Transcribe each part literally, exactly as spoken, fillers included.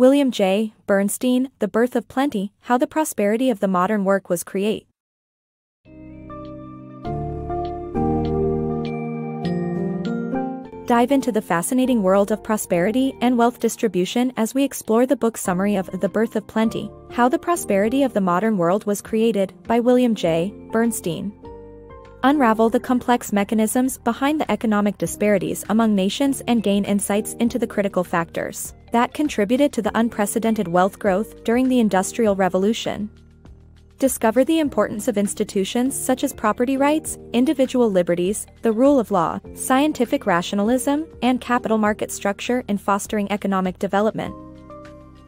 William J. Bernstein, The Birth of Plenty, How the Prosperity of the Modern Work Was Create. Dive into the fascinating world of prosperity and wealth distribution as we explore the book summary of The Birth of Plenty, How the Prosperity of the Modern World Was Created by William J. Bernstein. Unravel the complex mechanisms behind the economic disparities among nations and gain insights into the critical factors that contributed to the unprecedented wealth growth during the Industrial Revolution. Discover the importance of institutions such as property rights, individual liberties, the rule of law, scientific rationalism, and capital market structure in fostering economic development.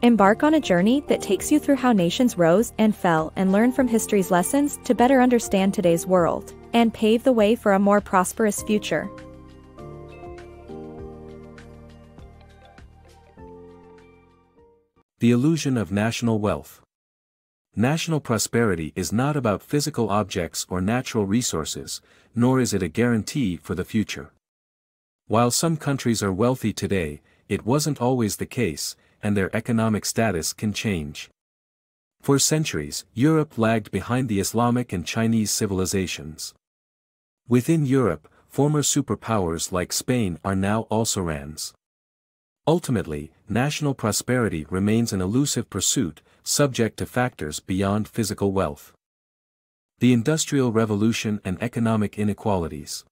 Embark on a journey that takes you through how nations rose and fell and learn from history's lessons to better understand today's world and pave the way for a more prosperous future. The illusion of national wealth. National prosperity is not about physical objects or natural resources, nor is it a guarantee for the future. While some countries are wealthy today, it wasn't always the case, and their economic status can change. For centuries, Europe lagged behind the Islamic and Chinese civilizations. Within Europe, former superpowers like Spain are now also-rans. Ultimately, national prosperity remains an elusive pursuit, subject to factors beyond physical wealth. The Industrial Revolution and economic inequalities.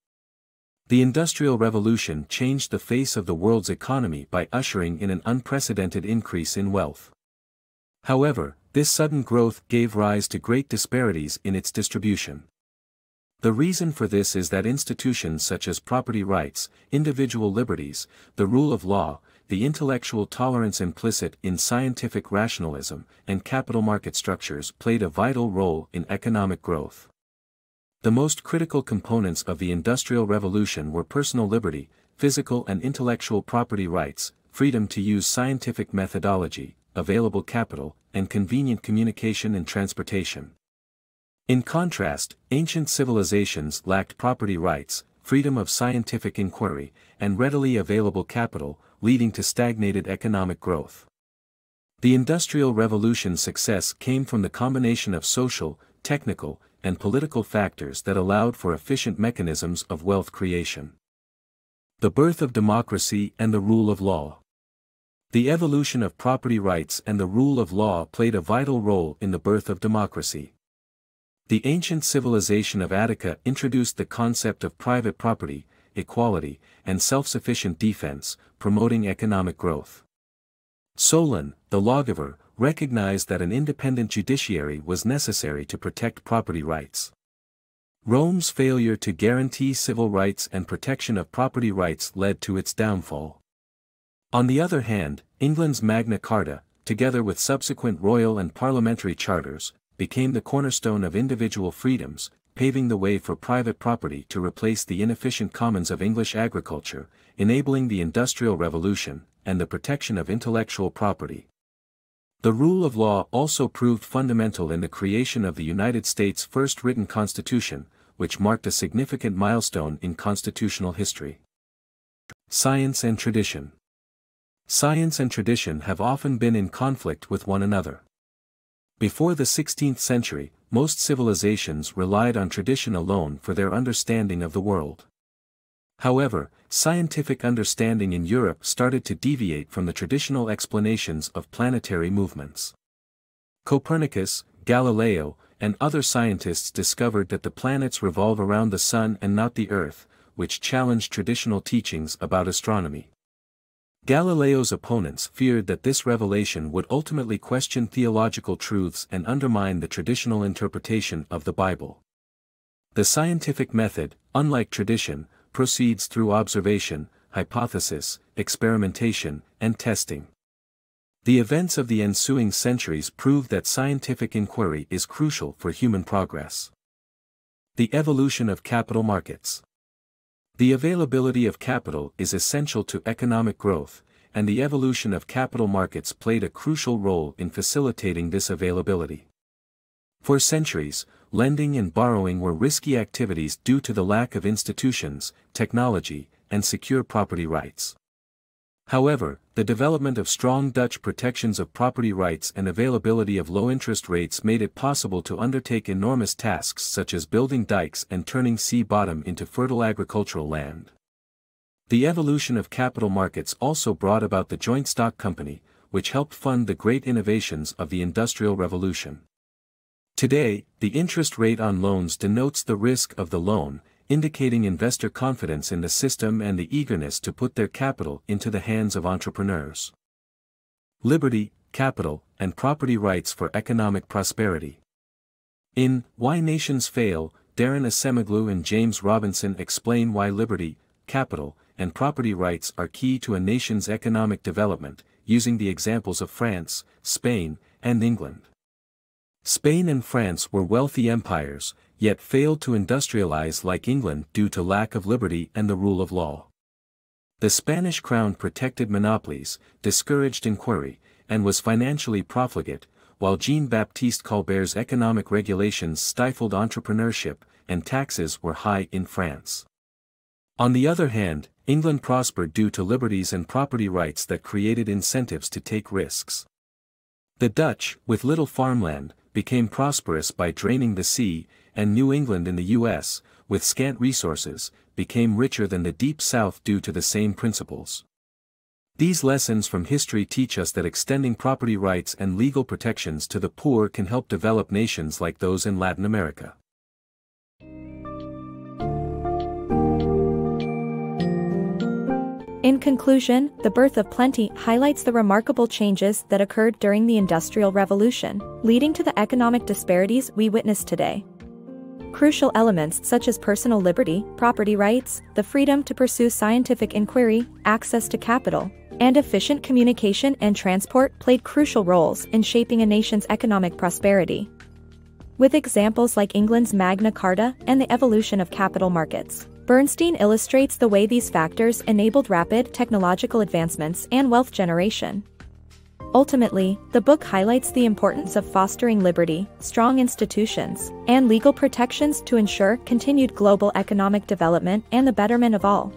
The Industrial Revolution changed the face of the world's economy by ushering in an unprecedented increase in wealth. However, this sudden growth gave rise to great disparities in its distribution. The reason for this is that institutions such as property rights, individual liberties, the rule of law, the intellectual tolerance implicit in scientific rationalism, and capital market structures played a vital role in economic growth. The most critical components of the Industrial Revolution were personal liberty, physical and intellectual property rights, freedom to use scientific methodology, available capital, and convenient communication and transportation. In contrast, ancient civilizations lacked property rights, freedom of scientific inquiry, and readily available capital, leading to stagnated economic growth. The Industrial Revolution's success came from the combination of social, technical, and political factors that allowed for efficient mechanisms of wealth creation. The birth of democracy and the rule of law. The evolution of property rights and the rule of law played a vital role in the birth of democracy. The ancient civilization of Attica introduced the concept of private property, equality, and self-sufficient defense, promoting economic growth. Solon, the lawgiver, recognized that an independent judiciary was necessary to protect property rights. Rome's failure to guarantee civil rights and protection of property rights led to its downfall. On the other hand, England's Magna Carta, together with subsequent royal and parliamentary charters, became the cornerstone of individual freedoms, paving the way for private property to replace the inefficient commons of English agriculture, enabling the Industrial Revolution and the protection of intellectual property. The rule of law also proved fundamental in the creation of the United States' first written constitution, which marked a significant milestone in constitutional history. Science and tradition. Science and tradition have often been in conflict with one another. Before the sixteenth century, most civilizations relied on tradition alone for their understanding of the world. However, scientific understanding in Europe started to deviate from the traditional explanations of planetary movements. Copernicus, Galileo, and other scientists discovered that the planets revolve around the Sun and not the Earth, which challenged traditional teachings about astronomy. Galileo's opponents feared that this revelation would ultimately question theological truths and undermine the traditional interpretation of the Bible. The scientific method, unlike tradition, proceeds through observation, hypothesis, experimentation, and testing. The events of the ensuing centuries prove that scientific inquiry is crucial for human progress. The evolution of capital markets. The availability of capital is essential to economic growth, and the evolution of capital markets played a crucial role in facilitating this availability. For centuries, lending and borrowing were risky activities due to the lack of institutions, technology, and secure property rights. However, the development of strong Dutch protections of property rights and availability of low interest rates made it possible to undertake enormous tasks such as building dikes and turning sea bottom into fertile agricultural land. The evolution of capital markets also brought about the joint stock company, which helped fund the great innovations of the Industrial Revolution. Today, the interest rate on loans denotes the risk of the loan, indicating investor confidence in the system and the eagerness to put their capital into the hands of entrepreneurs. Liberty, capital, and property rights for economic prosperity. In Why Nations Fail, Darren Acemoglu and James Robinson explain why liberty, capital, and property rights are key to a nation's economic development, using the examples of France, Spain, and England. Spain and France were wealthy empires, yet failed to industrialize like England due to lack of liberty and the rule of law. The Spanish crown protected monopolies, discouraged inquiry, and was financially profligate, while Jean-Baptiste Colbert's economic regulations stifled entrepreneurship, and taxes were high in France. On the other hand, England prospered due to liberties and property rights that created incentives to take risks. The Dutch, with little farmland, became prosperous by draining the sea, and New England in the U S, with scant resources, became richer than the Deep South due to the same principles. These lessons from history teach us that extending property rights and legal protections to the poor can help develop nations like those in Latin America. In conclusion, The Birth of Plenty highlights the remarkable changes that occurred during the Industrial Revolution, leading to the economic disparities we witness today. Crucial elements such as personal liberty, property rights, the freedom to pursue scientific inquiry, access to capital, and efficient communication and transport played crucial roles in shaping a nation's economic prosperity. With examples like England's Magna Carta and the evolution of capital markets, Bernstein illustrates the way these factors enabled rapid technological advancements and wealth generation. Ultimately, the book highlights the importance of fostering liberty, strong institutions, and legal protections to ensure continued global economic development and the betterment of all.